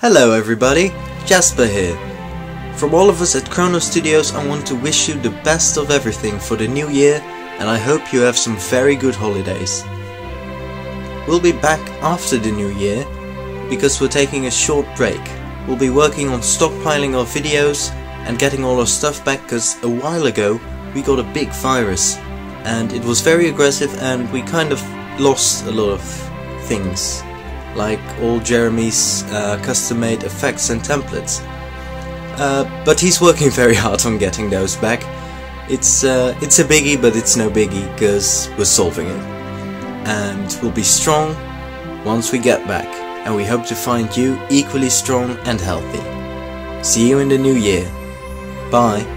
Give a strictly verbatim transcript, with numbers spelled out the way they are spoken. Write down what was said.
Hello everybody, Jasper here. From all of us at Khronos Studios, I want to wish you the best of everything for the new year, and I hope you have some very good holidays. We'll be back after the new year, because we're taking a short break. We'll be working on stockpiling our videos and getting all our stuff back, because a while ago we got a big virus, and it was very aggressive and we kind of lost a lot of things. Like all Jeremy's uh, custom-made effects and templates. Uh, but he's working very hard on getting those back. It's uh, it's a biggie, but it's no biggie, because we're solving it. And we'll be strong once we get back, and we hope to find you equally strong and healthy. See you in the new year. Bye.